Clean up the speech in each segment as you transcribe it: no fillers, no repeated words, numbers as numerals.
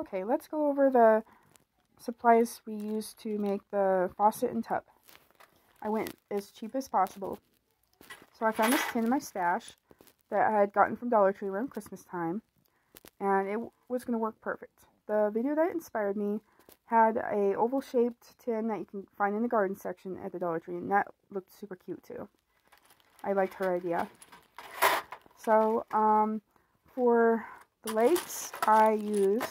Okay, let's go over the supplies we used to make the faucet and tub. I went as cheap as possible. So I found this tin in my stash that I had gotten from Dollar Tree around Christmas time, and it was going to work perfect. The video that inspired me had a oval-shaped tin that you can find in the garden section at the Dollar Tree, and that looked super cute too. I liked her idea. So, for the legs, I used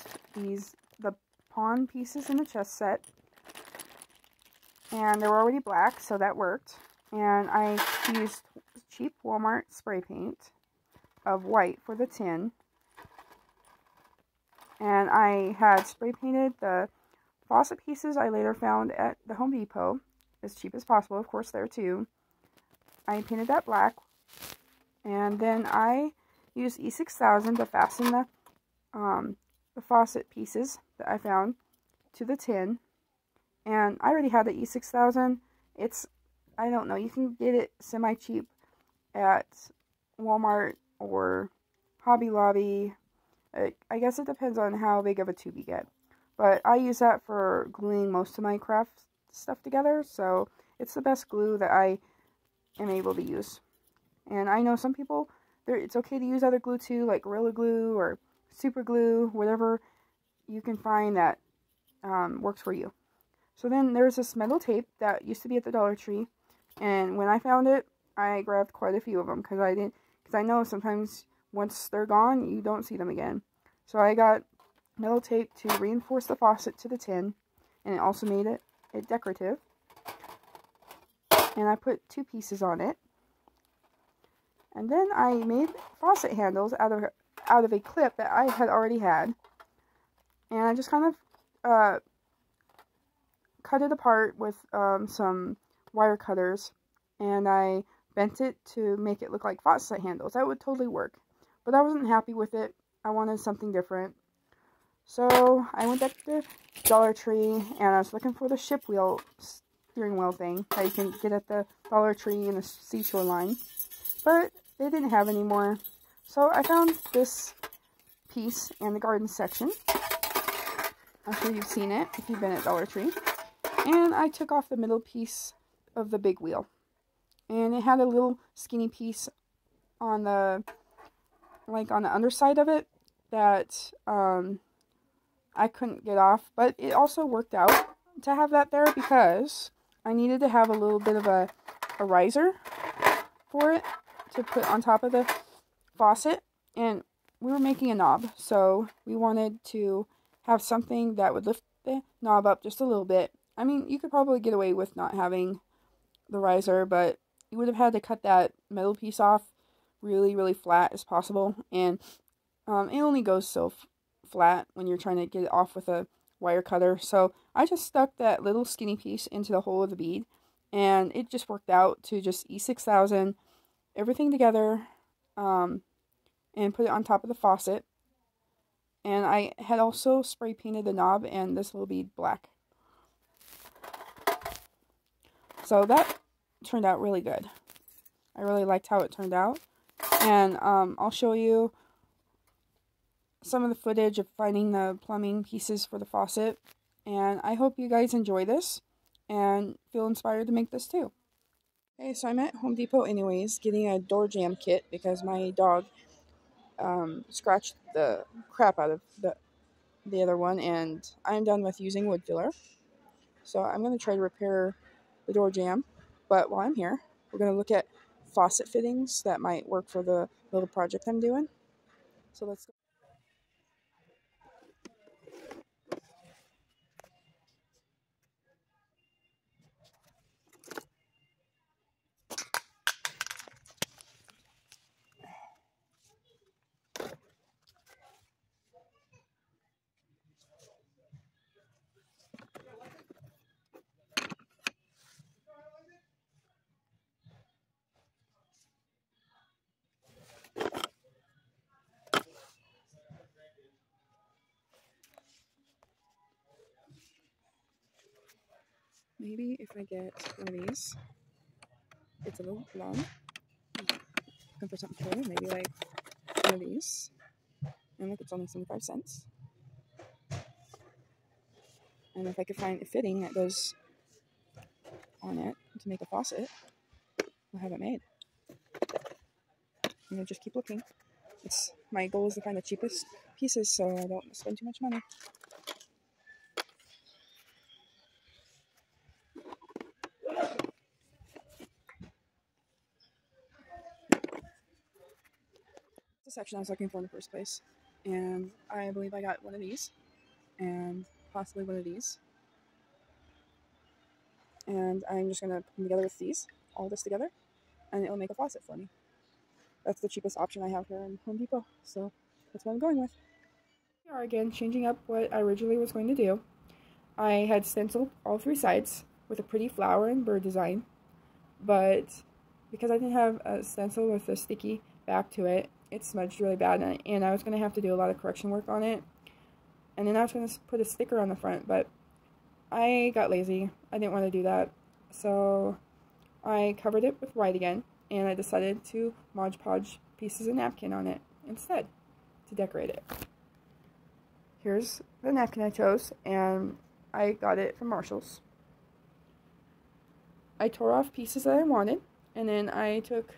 the pawn pieces in the chest set, and they were already black, so that worked. And I used cheap Walmart spray paint of white for the tin. And I had spray painted the faucet pieces I later found at the Home Depot, as cheap as possible, of course, there too. I painted that black. And then I used E6000 to fasten the faucet pieces that I found to the tin. And I already had the E6000. I don't know, you can get it semi-cheap at Walmart or Hobby Lobby. I guess it depends on how big of a tube you get. But I use that for gluing most of my craft stuff together, so it's the best glue that I am able to use. And I know some people, it's okay to use other glue too, like Gorilla Glue or Super Glue, whatever you can find that works for you. So then there's this metal tape that used to be at the Dollar Tree. And when I found it, I grabbed quite a few of them because I know sometimes once they're gone, you don't see them again. So I got metal tape to reinforce the faucet to the tin, and it also made it decorative. And I put two pieces on it. And then I made faucet handles out of a clip that I had already had. And I just kind of cut it apart with some wire cutters, and I bent it to make it look like faucet handles. That would totally work, but I wasn't happy with it. I wanted something different. So I went back to Dollar Tree, and I was looking for the steering wheel thing that you can get at the Dollar Tree in the seashore line, but they didn't have any more. So I found this piece in the garden section. I'm sure you've seen it if you've been at Dollar Tree. And I took off the middle piece of the big wheel, and it had a little skinny piece on the underside of it that I couldn't get off, but it also worked out to have that there because I needed to have a little bit of a riser for it to put on top of the faucet, and we were making a knob, so we wanted to have something that would lift the knob up just a little bit. I mean, you could probably get away with not having the riser, but you would have had to cut that metal piece off really, really flat as possible, and it only goes so flat when you're trying to get it off with a wire cutter. So I just stuck that little skinny piece into the hole of the bead, and it just worked out to just E6000 everything together, and put it on top of the faucet. And I had also spray painted the knob and this little bead black. So that turned out really good. I really liked how it turned out. And I'll show you some of the footage of finding the plumbing pieces for the faucet. And I hope you guys enjoy this and feel inspired to make this too. Okay, so I'm at Home Depot anyways, getting a door jam kit because my dog scratched the crap out of the other one. And I'm done with using wood filler. So I'm going to try to repair the door jamb, but while I'm here, we're going to look at faucet fittings that might work for the little project I'm doing. So let's go. Maybe if I get one of these, it's a little long. Looking for something cool, maybe like one of these. And look, it's only 75 cents. And if I could find a fitting that goes on it to make a faucet, I'll have it made. I'm gonna just keep looking. My goal is to find the cheapest pieces so I don't spend too much money. The section I was looking for in the first place, and I believe I got one of these, and possibly one of these, and I'm just gonna put them together with these, all this together, and it'll make a faucet for me. That's the cheapest option I have here in Home Depot, so that's what I'm going with. Here are again, changing up what I originally was going to do. I had stenciled all three sides with a pretty flower and bird design, but because I didn't have a stencil with a sticky back to it, it smudged really bad, and I was going to have to do a lot of correction work on it. And then I was going to put a sticker on the front, but I got lazy. I didn't want to do that, so I covered it with white again. And I decided to Mod Podge pieces of napkin on it instead to decorate it. Here's the napkin I chose, and I got it from Marshall's. I tore off pieces that I wanted, and then I took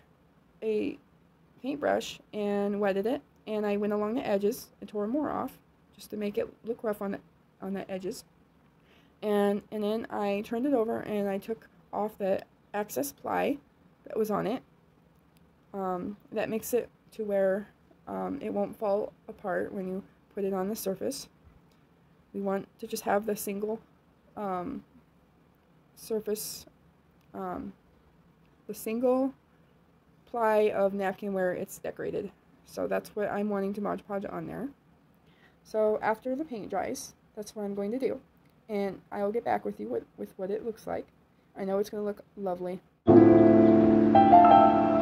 a paintbrush and wetted it, and I went along the edges and tore more off just to make it look rough on the edges. And then I turned it over and I took off the excess ply that was on it. That makes it to where it won't fall apart when you put it on the surface. We want to just have the single surface, the single ply of napkin where it's decorated. So that's what I'm wanting to Mod Podge on there. So after the paint dries, that's what I'm going to do. And I will get back with you with what it looks like. I know it's going to look lovely. Thank you.